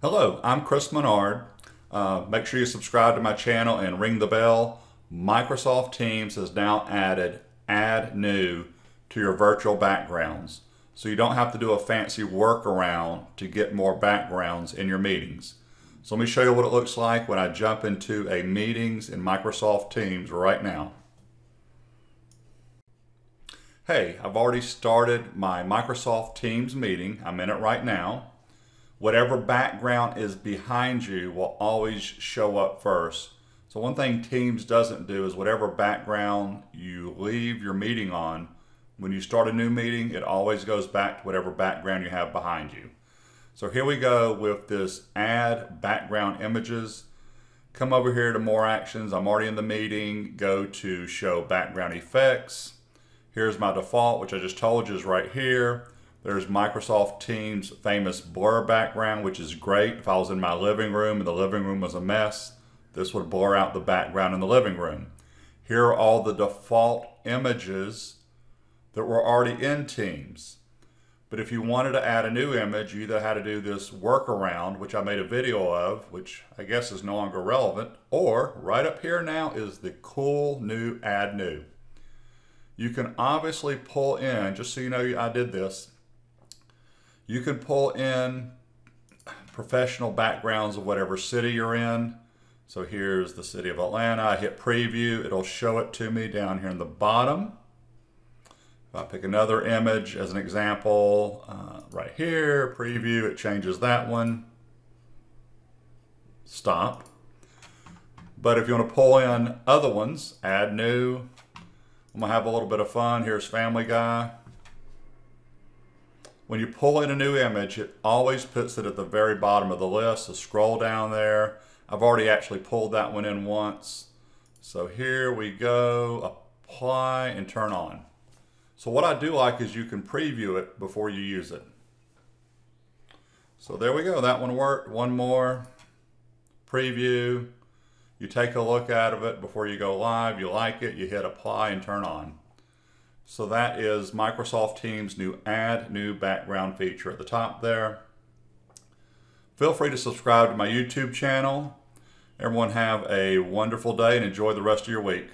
Hello, I'm Chris Menard. Make sure you subscribe to my channel and ring the bell. Microsoft Teams has now added Add New to your virtual backgrounds, so you don't have to do a fancy workaround to get more backgrounds in your meetings. So let me show you what it looks like when I jump into a meetings in Microsoft Teams right now. Hey, I've already started my Microsoft Teams meeting. I'm in it right now. Whatever background is behind you will always show up first. So one thing Teams doesn't do is whatever background you leave your meeting on, when you start a new meeting, it always goes back to whatever background you have behind you. So here we go with this add background images. Come over here to more actions. I'm already in the meeting. Go to show background effects. Here's my default, which I just told you is right here. There's Microsoft Teams famous blur background, which is great. If I was in my living room and the living room was a mess, this would blur out the background in the living room. Here are all the default images that were already in Teams. But if you wanted to add a new image, you either had to do this workaround, which I made a video of, which I guess is no longer relevant, or right up here now is the cool new add new. You can obviously pull in, just so you know I did this, you can pull in professional backgrounds of whatever city you're in. So here's the city of Atlanta. I hit preview, it'll show it to me down here in the bottom. If I pick another image as an example, right here, preview, it changes that one. Stop. But if you want to pull in other ones, add new. I'm gonna have a little bit of fun. Here's Family Guy. When you pull in a new image, it always puts it at the very bottom of the list. So scroll down there. I've already actually pulled that one in once. So here we go, apply and turn on. So what I do like is you can preview it before you use it. So there we go, that one worked. One more, preview. You take a look out of it before you go live, you like it, you hit apply and turn on. So that is Microsoft Teams new add new background feature at the top there. Feel free to subscribe to my YouTube channel. Everyone have a wonderful day and enjoy the rest of your week.